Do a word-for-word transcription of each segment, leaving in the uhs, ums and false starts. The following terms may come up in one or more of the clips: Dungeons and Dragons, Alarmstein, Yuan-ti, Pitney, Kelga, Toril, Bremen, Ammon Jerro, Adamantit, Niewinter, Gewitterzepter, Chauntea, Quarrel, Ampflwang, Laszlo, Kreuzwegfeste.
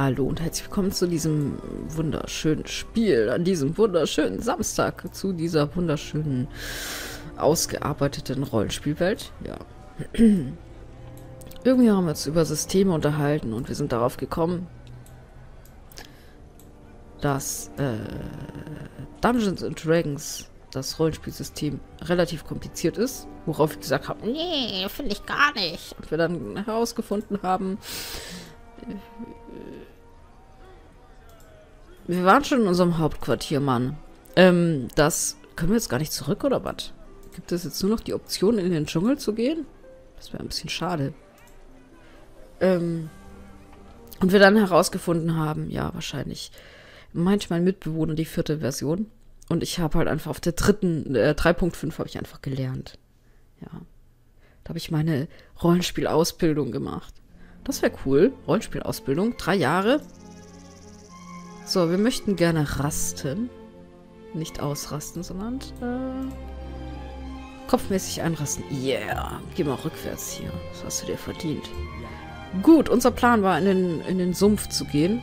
Hallo und herzlich willkommen zu diesem wunderschönen Spiel, an diesem wunderschönen Samstag, zu dieser wunderschönen, ausgearbeiteten Rollenspielwelt. Ja. Irgendwie haben wir uns über Systeme unterhalten und wir sind darauf gekommen, dass äh, Dungeons and Dragons, das Rollenspielsystem, relativ kompliziert ist, worauf ich gesagt habe, nee, finde ich gar nicht. Und wir dann herausgefunden haben, wir waren schon in unserem Hauptquartier, Mann. Ähm, das... Können wir jetzt gar nicht zurück, oder was? Gibt es jetzt nur noch die Option, in den Dschungel zu gehen? Das wäre ein bisschen schade. Ähm... Und wir dann herausgefunden haben, ja, wahrscheinlich meint mein Mitbewohner die vierte Version. Und ich habe halt einfach auf der dritten, äh, drei Punkt fünf habe ich einfach gelernt. Ja. Da habe ich meine Rollenspielausbildung gemacht. Das wäre cool. Rollenspielausbildung. Drei Jahre. So, wir möchten gerne rasten. Nicht ausrasten, sondern äh, kopfmäßig einrasten. Yeah. Geh mal rückwärts hier. Das hast du dir verdient. Gut, unser Plan war, in den, in den Sumpf zu gehen.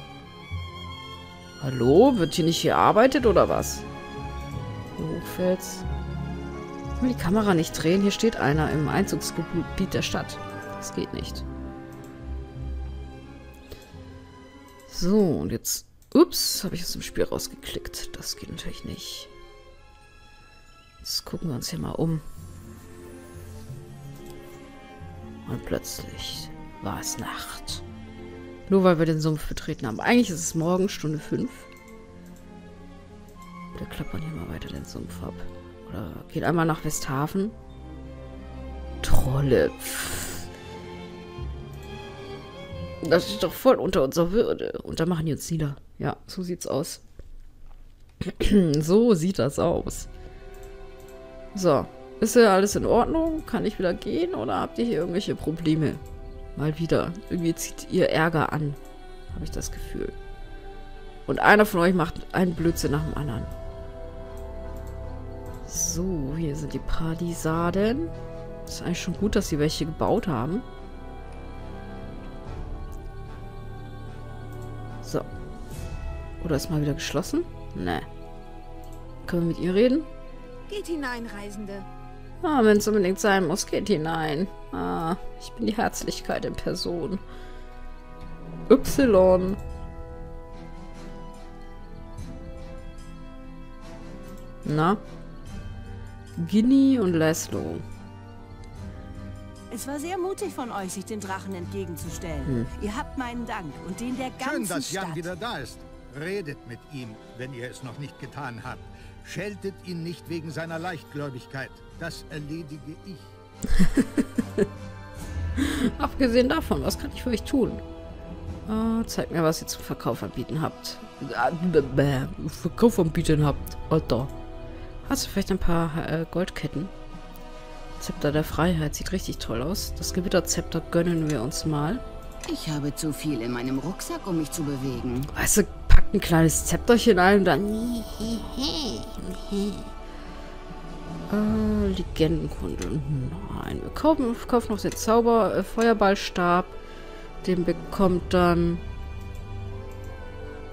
Hallo? Wird hier nicht gearbeitet oder was? Hier hochfällt's. Kann man die Kamera nicht drehen? Hier steht einer im Einzugsgebiet der Stadt. Das geht nicht. So, und jetzt... Ups, habe ich aus dem Spiel rausgeklickt. Das geht natürlich nicht. Jetzt gucken wir uns hier mal um. Und plötzlich war es Nacht. Nur weil wir den Sumpf betreten haben. Eigentlich ist es morgen, Stunde fünf. Wir klappern hier mal weiter den Sumpf ab. Oder geht einmal nach Westhafen. Trolle. Das ist doch voll unter unserer Würde. Und da machen die uns nieder. Ja, so sieht's aus. So sieht das aus. So. Ist ja alles in Ordnung? Kann ich wieder gehen? Oder habt ihr hier irgendwelche Probleme? Mal wieder. Irgendwie zieht ihr Ärger an. Habe ich das Gefühl. Und einer von euch macht einen Blödsinn nach dem anderen. So, hier sind die Palisaden. Ist eigentlich schon gut, dass sie welche gebaut haben. So. Oder ist mal wieder geschlossen? Nee. Können wir mit ihr reden? Geht hinein, Reisende. Ah, wenn es unbedingt sein muss, geht hinein. Ah, ich bin die Herzlichkeit in Person. Y. Na? Ginny und Laszlo. Es war sehr mutig von euch, sich den Drachen entgegenzustellen. Hm. Ihr habt meinen Dank und den der ganzen Schön, dass Jan Stadt. Wieder da ist. Redet mit ihm, wenn ihr es noch nicht getan habt. Scheltet ihn nicht wegen seiner Leichtgläubigkeit. Das erledige ich. Abgesehen davon, was kann ich für euch tun? Oh, zeigt mir, was ihr zum Verkauf anbieten habt. Verkauf anbieten habt, Alter. Hast du vielleicht ein paar äh, Goldketten? Zepter der Freiheit sieht richtig toll aus. Das Gewitterzepter gönnen wir uns mal. Ich habe zu viel in meinem Rucksack, um mich zu bewegen. Weißt du, packt ein kleines Zepterchen ein und dann... Äh, Legendenkunde. Nein, wir kaufen, kaufen noch den Zauber, äh, Feuerballstab. Den bekommt dann...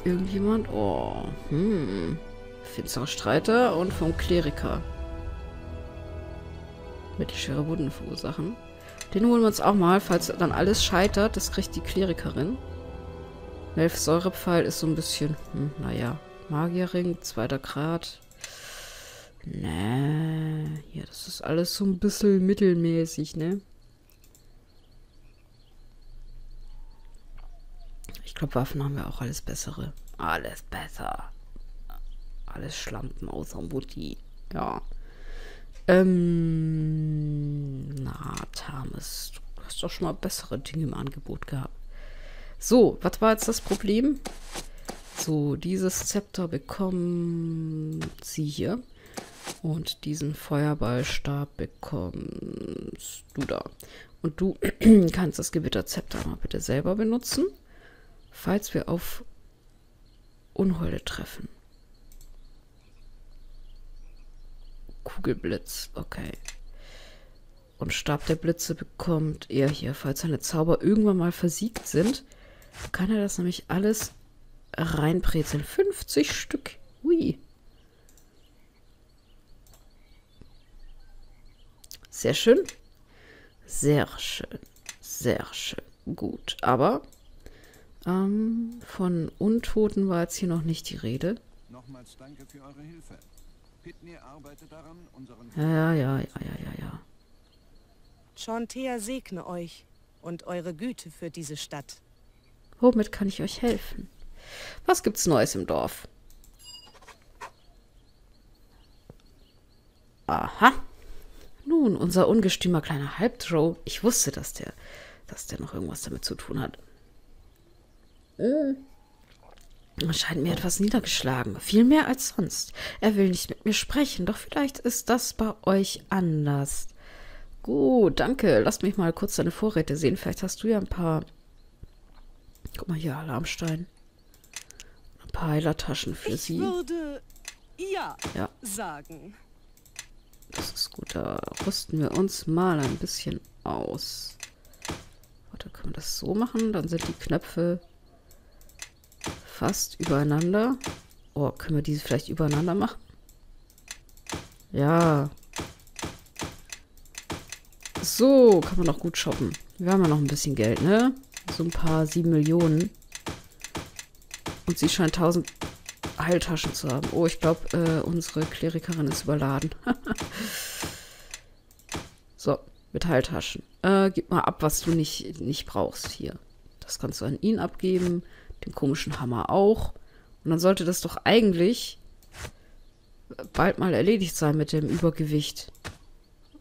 Irgendjemand? Oh, hm. Finsterer Streiter und vom Kleriker. Mit die schwere Wunden verursachen. Den holen wir uns auch mal, falls dann alles scheitert. Das kriegt die Klerikerin. Nelfsäurepfeil ist so ein bisschen... Hm, naja. Magierring, zweiter Grad. Nee. Ja, das ist alles so ein bisschen mittelmäßig, ne? Ich glaube, Waffen haben wir auch alles bessere. Alles besser. Alles Schlampen außer Mutti. Ja. Ähm, na, Thames, du hast doch schon mal bessere Dinge im Angebot gehabt. So, was war jetzt das Problem? So, dieses Zepter bekommt sie hier. Und diesen Feuerballstab bekommst du da. Und du kannst das Gewitterzepter mal bitte selber benutzen, falls wir auf Unholde treffen. Kugelblitz, okay. Und Stab der Blitze bekommt er hier, falls seine Zauber irgendwann mal versiegt sind. kann er das nämlich alles reinbrezeln. fünfzig Stück. Ui. Sehr schön. Sehr schön. Sehr schön. Gut, aber ähm, von Untoten war jetzt hier noch nicht die Rede. Nochmals danke für eure Hilfe. Pitney arbeitet daran, unseren... Ja, ja, ja, ja, ja, ja. Chauntea segne euch und eure Güte für diese Stadt. Womit kann ich euch helfen? Was gibt's Neues im Dorf? Aha. Nun, unser ungestümer kleiner Halbtroll. Ich wusste, dass der, dass der noch irgendwas damit zu tun hat. Äh. Er scheint mir etwas niedergeschlagen. Viel mehr als sonst. Er will nicht mit mir sprechen, doch vielleicht ist das bei euch anders. Gut, danke. Lass mich mal kurz deine Vorräte sehen. Vielleicht hast du ja ein paar... Guck mal hier, Alarmstein. Ein paar Heilertaschen für sie. Ich würde ja, ja sagen. Das ist gut. Da rüsten wir uns mal ein bisschen aus. Warte, können wir das so machen? Dann sind die Knöpfe fast übereinander. Oh, können wir diese vielleicht übereinander machen? Ja. So, kann man noch gut shoppen. Wir haben ja noch ein bisschen Geld, ne? So ein paar sieben Millionen. Und sie scheint tausend Heiltaschen zu haben. Oh, ich glaube, äh, unsere Klerikerin ist überladen. So, mit Heiltaschen. Äh, gib mal ab, was du nicht, nicht brauchst hier. Das kannst du an ihn abgeben. Den komischen Hammer auch. Und dann sollte das doch eigentlich bald mal erledigt sein mit dem Übergewicht.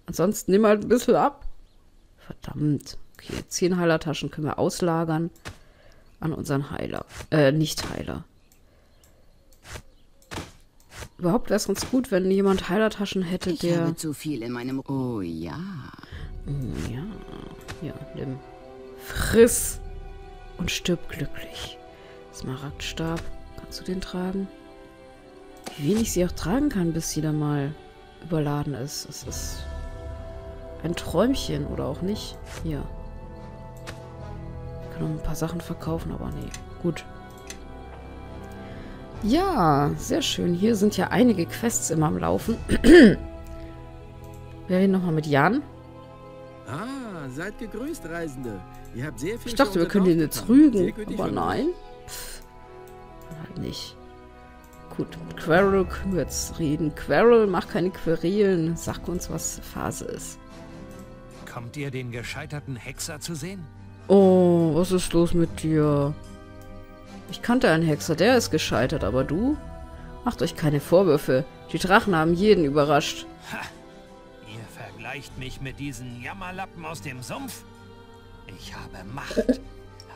Ansonsten nimm halt ein bisschen ab. Verdammt. Okay, zehn Heilertaschen können wir auslagern an unseren Heiler. Äh, Nicht-Heiler. Überhaupt wäre es ganz gut, wenn jemand Heilertaschen hätte, ich der... Ich habe zu viel in meinem... Oh, ja. Ja. Ja, nimm. Friss. Und stirb glücklich. Smaragdstab. Kannst du den tragen? Wie wenig sie auch tragen kann, bis sie da mal überladen ist. Das ist... ein Träumchen oder auch nicht. Hier. Ich kann noch ein paar Sachen verkaufen, aber nee. Gut. Ja, sehr schön. Hier sind ja einige Quests immer am Laufen. Wir reden nochmal mit Jan. Ah, seid gegrüßt, Reisende. Ihr habt sehr viel. Ich dachte, wir können den jetzt rügen, aber nein. Pff, halt nicht. Gut, mit Quarrel können wir jetzt reden. Quarrel, mach keine Querelen. Sag uns, was Phase ist. Kommt ihr den gescheiterten Hexer zu sehen? Oh, was ist los mit dir? Ich kannte einen Hexer, der ist gescheitert, aber du? Macht euch keine Vorwürfe. Die Drachen haben jeden überrascht. Ha! Ihr vergleicht mich mit diesen Jammerlappen aus dem Sumpf? Ich habe Macht,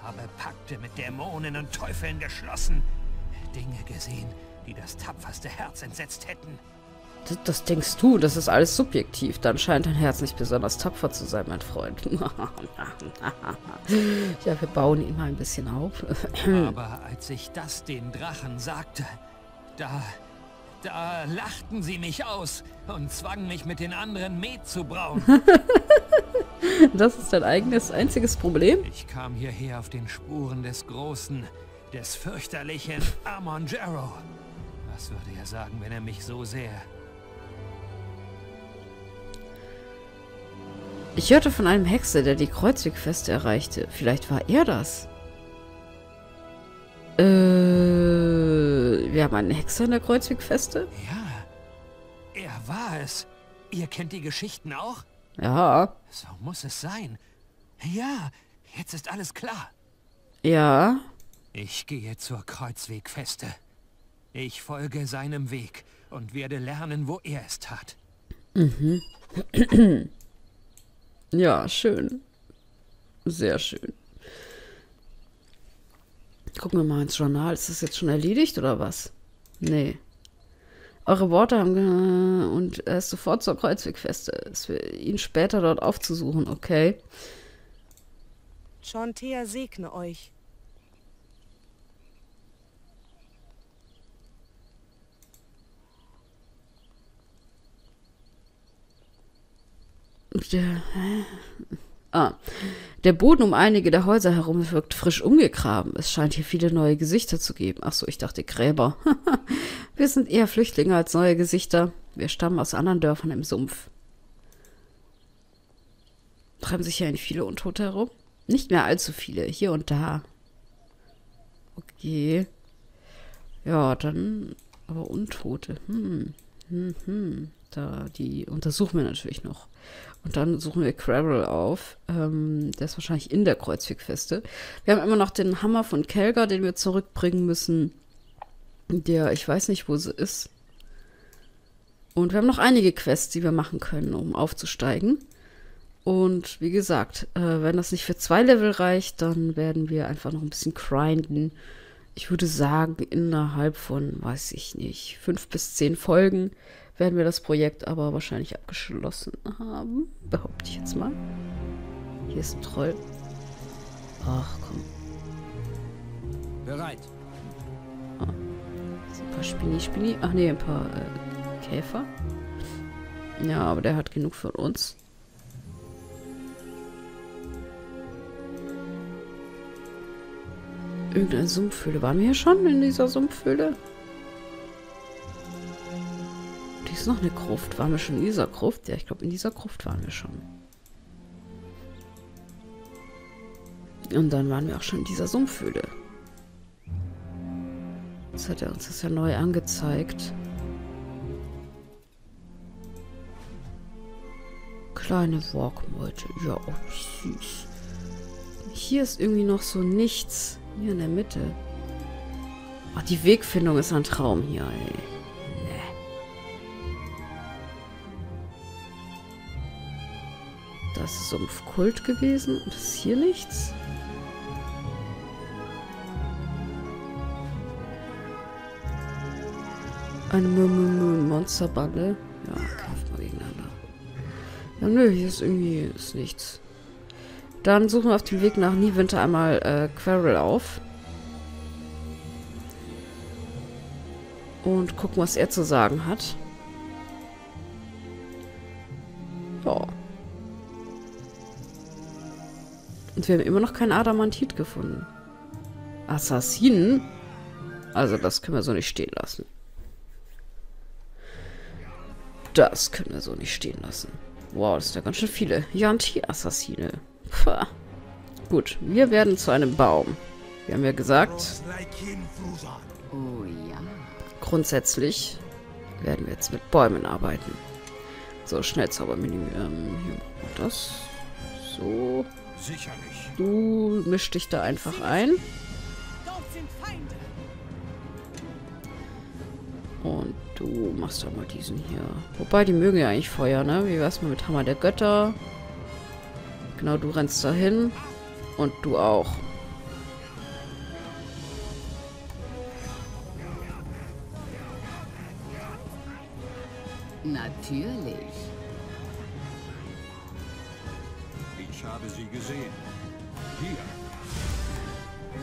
habe Pakte mit Dämonen und Teufeln geschlossen. Dinge gesehen, die das tapferste Herz entsetzt hätten. Das, das denkst du, das ist alles subjektiv. Dann scheint dein Herz nicht besonders tapfer zu sein, mein Freund. Ja, wir bauen ihn mal ein bisschen auf. Aber als ich das den Drachen sagte, da, da lachten sie mich aus und zwangen mich mit den anderen Met zu brauen. Das ist dein eigenes, einziges Problem? Ich kam hierher auf den Spuren des Großen, des fürchterlichen Ammon Jerro. Was würde er sagen, wenn er mich so sehr... Ich hörte von einem Hexer, der die Kreuzwegfeste erreichte. Vielleicht war er das. Äh, wir haben einen Hexer in der Kreuzwegfeste? Ja, er war es. Ihr kennt die Geschichten auch? Ja. So muss es sein. Ja, jetzt ist alles klar. Ja. Ich gehe zur Kreuzwegfeste. Ich folge seinem Weg und werde lernen, wo er es tat. Mhm. Ja, schön. Sehr schön. Gucken wir mal ins Journal. Ist das jetzt schon erledigt oder was? Nee. Eure Worte haben... Äh, und er ist sofort zur Kreuzwegfeste. Es wird ihn später dort aufzusuchen, okay? Chauntea segne euch. Ah. Der Boden um einige der Häuser herum wirkt frisch umgegraben. Es scheint hier viele neue Gesichter zu geben. Ach so, ich dachte Gräber. Wir sind eher Flüchtlinge als neue Gesichter. Wir stammen aus anderen Dörfern im Sumpf. Treiben sich hier viele Untote herum? Nicht mehr allzu viele, hier und da. Okay. Ja, dann... Aber Untote, hm. Hm, hm. Da, die untersuchen wir natürlich noch. Und dann suchen wir Quarrel auf. Ähm, der ist wahrscheinlich in der Kreuzwegfeste. Wir haben immer noch den Hammer von Kelga, den wir zurückbringen müssen. Der, ich weiß nicht, wo sie ist. Und wir haben noch einige Quests, die wir machen können, um aufzusteigen. Und wie gesagt, äh, wenn das nicht für zwei Level reicht, dann werden wir einfach noch ein bisschen grinden. Ich würde sagen, innerhalb von, weiß ich nicht, fünf bis zehn Folgen werden wir das Projekt aber wahrscheinlich abgeschlossen haben. Behaupte ich jetzt mal. Hier ist ein Troll. Ach, komm. Bereit. Ah, ein paar Spinni, Spinni. Ach nee, ein paar äh, Käfer. Ja, aber der hat genug von uns. Irgendeine Sumpfhöhle. Waren wir hier schon in dieser Sumpfhöhle? Die ist noch eine Gruft. Waren wir schon in dieser Gruft? Ja, ich glaube, in dieser Gruft waren wir schon. Und dann waren wir auch schon in dieser Sumpfhöhle. Jetzt hat er uns das ja neu angezeigt. Kleine Walkmeute. Ja, oh, süß. Hier ist irgendwie noch so nichts. Hier in der Mitte. Ach, die Wegfindung ist ein Traum hier, ey. Nee. Das ist Sumpfkult gewesen. Und ist hier nichts? Eine Monsterballe. Ja, kämpft mal gegeneinander. Ja, nö, hier ist irgendwie ist nichts. Dann suchen wir auf dem Weg nach Niewinter einmal äh, Quarrel auf. Und gucken, was er zu sagen hat. Ja. Und wir haben immer noch keinen Adamantit gefunden. Assassinen? Also das können wir so nicht stehen lassen. Das können wir so nicht stehen lassen. Wow, das sind ja ganz schön viele. Yuan-ti-Assassine. Pah. Gut, wir werden zu einem Baum. Wir haben ja gesagt, oh, ja. Grundsätzlich werden wir jetzt mit Bäumen arbeiten. So, Schnellzaubermenü. Ähm, hier machen wir das. So. Sicherlich. Du misch dich da einfach ein. Und du machst doch mal diesen hier. Wobei, die mögen ja eigentlich Feuer, ne? Wie wär's mal mit Hammer der Götter? Genau, du rennst da hin. Und du auch. Natürlich. Ich habe sie gesehen. Hier.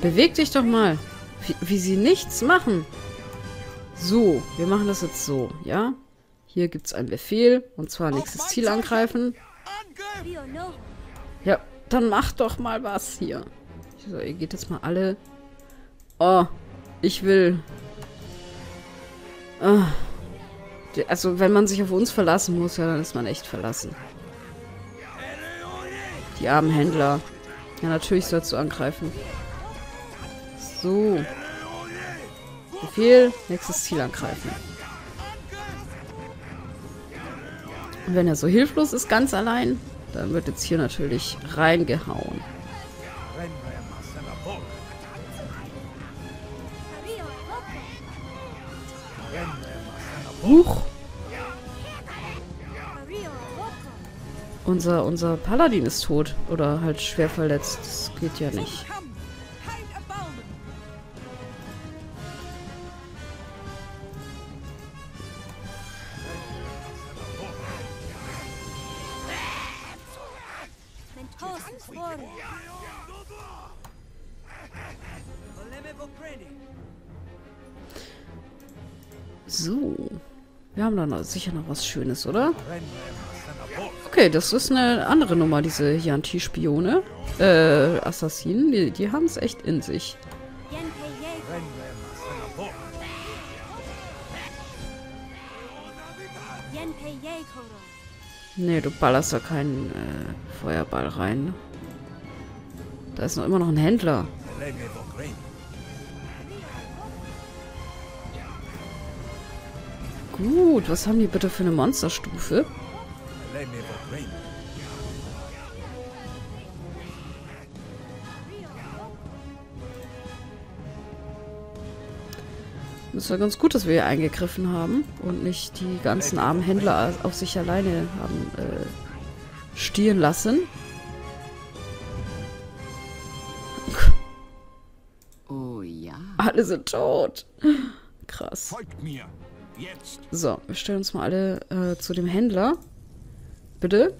Beweg dich doch mal. Wie, wie sie nichts machen. So, wir machen das jetzt so, ja? Hier gibt es einen Befehl. Und zwar nächstes Ziel angreifen. Ja, dann macht doch mal was hier. So, ihr geht jetzt mal alle... Oh, ich will... Oh. Also, wenn man sich auf uns verlassen muss, ja, dann ist man echt verlassen. Die armen Händler. Ja, natürlich sollst du angreifen. So. Befehl, nächstes Ziel angreifen. Und wenn er so hilflos ist, ganz allein... Dann wird jetzt hier natürlich reingehauen. Huch! Unser, unser Paladin ist tot. Oder halt schwer verletzt. Das geht ja nicht. So, wir haben da sicher noch was Schönes, oder? Okay, das ist eine andere Nummer, diese Yuan-ti-Spione. Äh, Assassinen, die, die haben es echt in sich. Nee, du ballerst da keinen äh, Feuerball rein. Da ist noch immer noch ein Händler. Gut, was haben die bitte für eine Monsterstufe? Es war ganz gut, dass wir hier eingegriffen haben und nicht die ganzen armen Händler auf sich alleine haben äh, stieren lassen. Oh ja. Alle sind tot. Krass. Folgt mir. Jetzt. So, wir stellen uns mal alle äh, zu dem Händler. Bitte.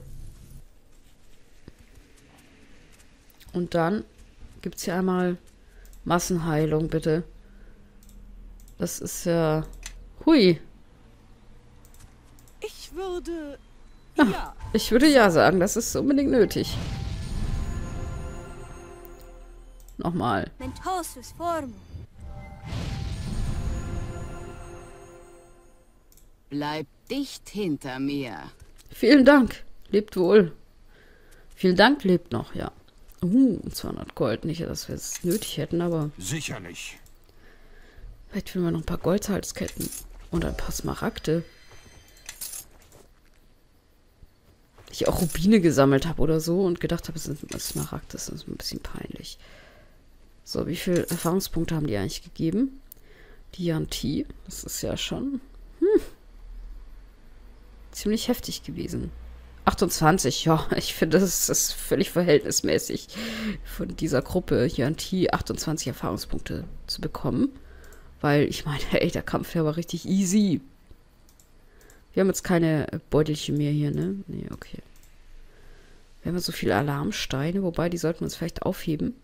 Und dann gibt es hier einmal Massenheilung, bitte. Das ist ja... Hui. Ich würde... Ja. Ja. Ich würde ja sagen, das ist unbedingt nötig. Nochmal. Bleib dicht hinter mir. Vielen Dank. Lebt wohl. Vielen Dank, lebt noch, ja. Uh, zweihundert Gold. Nicht, dass wir es nötig hätten, aber... Sicherlich. Vielleicht finden wir noch ein paar Goldhalsketten. Und ein paar Smaragde. Ich auch Rubine gesammelt habe oder so und gedacht habe, es sind Smaragde. Das ist ein bisschen peinlich. So, wie viele Erfahrungspunkte haben die eigentlich gegeben? Die Yuan-ti. Das ist ja schon... Hm. Ziemlich heftig gewesen. achtundzwanzig, ja, ich finde, das ist völlig verhältnismäßig von dieser Gruppe Yuan-ti achtundzwanzig Erfahrungspunkte zu bekommen. Weil ich meine, ey, der Kampf hier war richtig easy. Wir haben jetzt keine Beutelchen mehr hier, ne? Nee, okay. Wir haben so viele Alarmsteine, wobei die sollten wir uns vielleicht aufheben.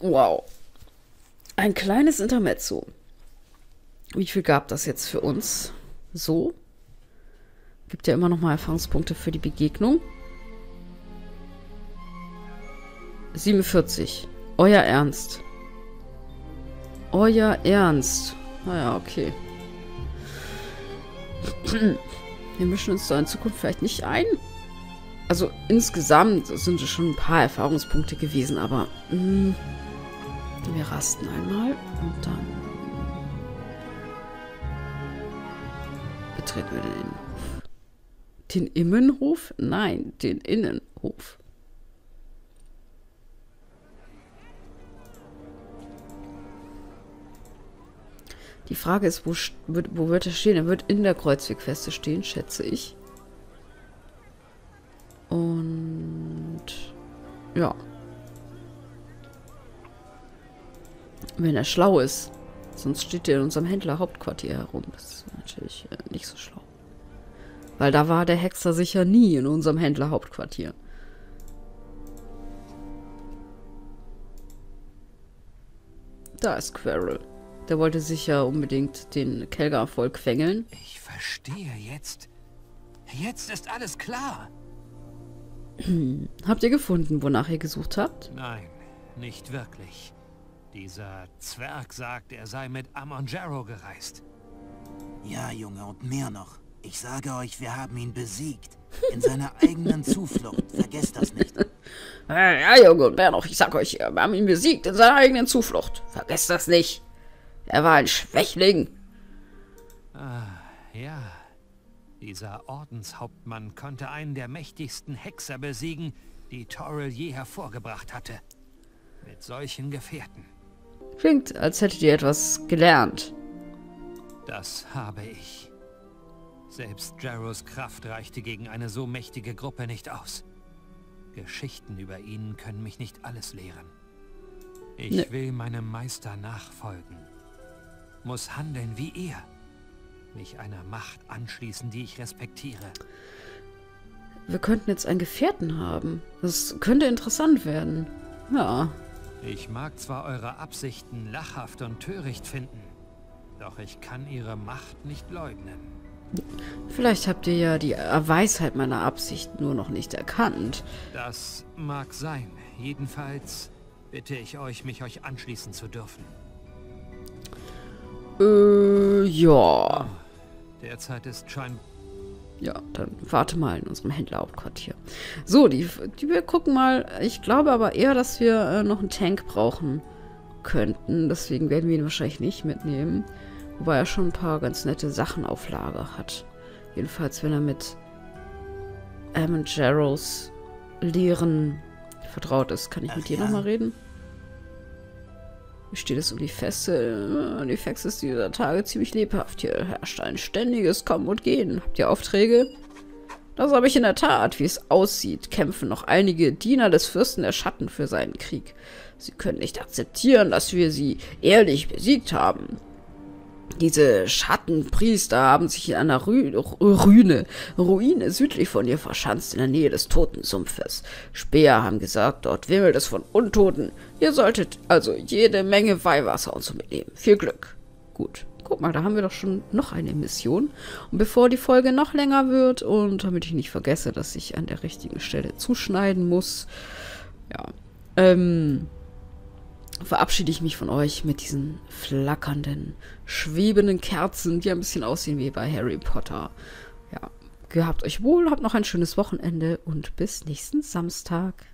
Wow. Ein kleines Intermezzo. Wie viel gab das jetzt für uns? So. Gibt ja immer noch mal Erfahrungspunkte für die Begegnung. siebenundvierzig. Euer Ernst. Euer Ernst. Naja, okay. Wir mischen uns da in Zukunft vielleicht nicht ein. Also insgesamt sind es schon ein paar Erfahrungspunkte gewesen, aber... Mh, wir rasten einmal und dann betreten wir den Innenhof. Den Innenhof? Nein, den Innenhof. Die Frage ist, wo, wo wird er stehen? Er wird in der Kreuzwegfeste stehen, schätze ich. Und ja. Wenn er schlau ist. Sonst steht er in unserem Händler-Hauptquartier herum. Das ist natürlich nicht so schlau. Weil da war der Hexer sicher nie in unserem Händler-Hauptquartier. Da ist Quarrel. Der wollte sicher ja unbedingt den Kelgar voll quengeln. Ich verstehe jetzt. Jetzt ist alles klar. Habt ihr gefunden, wonach ihr gesucht habt? Nein, nicht wirklich. Dieser Zwerg sagt, er sei mit Ammon Jerro gereist. Ja, Junge, und mehr noch. Ich sage euch, wir haben ihn besiegt. In seiner eigenen Zuflucht. Vergesst das nicht. Ja, Junge, und mehr noch. Ich sage euch, wir haben ihn besiegt in seiner eigenen Zuflucht. Vergesst das nicht. Er war ein Schwächling. Ah, ja. Dieser Ordenshauptmann konnte einen der mächtigsten Hexer besiegen, die Toril je hervorgebracht hatte. Mit solchen Gefährten. Klingt, als hättet ihr etwas gelernt. Das habe ich. Selbst Jerros Kraft reichte gegen eine so mächtige Gruppe nicht aus. Geschichten über ihn können mich nicht alles lehren. Ich nee. will meinem Meister nachfolgen. Muss handeln wie ihr. Mich einer Macht anschließen, die ich respektiere. Wir könnten jetzt einen Gefährten haben. Das könnte interessant werden. Ja. Ich mag zwar eure Absichten lachhaft und töricht finden, Doch ich kann ihre Macht nicht leugnen. Vielleicht habt ihr ja die Weisheit meiner Absicht nur noch nicht erkannt. Das mag sein. Jedenfalls bitte ich euch, mich euch anschließen zu dürfen. Äh, ja. Derzeit ist scheinbar... Ja, dann warte mal in unserem Händlerhauptquartier. So, die, die, wir gucken mal. Ich glaube aber eher, dass wir äh, noch einen Tank brauchen könnten. Deswegen werden wir ihn wahrscheinlich nicht mitnehmen. Wobei er schon ein paar ganz nette Sachen auf Lager hat. Jedenfalls, wenn er mit Ammon Jerros Lehren vertraut ist. Kann ich Ach, mit dir ja. nochmal reden? Steht es um die Feste. Die Feste ist dieser Tage ziemlich lebhaft. Hier herrscht ein ständiges Kommen und Gehen. Habt ihr Aufträge? Das habe ich in der Tat. Wie es aussieht, kämpfen noch einige Diener des Fürsten der Schatten für seinen Krieg. Sie können nicht akzeptieren, dass wir sie ehrlich besiegt haben. Diese Schattenpriester haben sich in einer Ruine, Ruine, Ruine südlich von hier verschanzt, in der Nähe des Totensumpfes. Späher haben gesagt, dort wimmelt es von Untoten. Ihr solltet also jede Menge Weihwasser und so mitnehmen. Viel Glück. Gut, guck mal, da haben wir doch schon noch eine Mission. Und bevor die Folge noch länger wird und damit ich nicht vergesse, dass ich an der richtigen Stelle zuschneiden muss, ja, ähm... verabschiede ich mich von euch mit diesen flackernden, schwebenden Kerzen, die ein bisschen aussehen wie bei Harry Potter. Ja, gehabt euch wohl, habt noch ein schönes Wochenende und bis nächsten Samstag.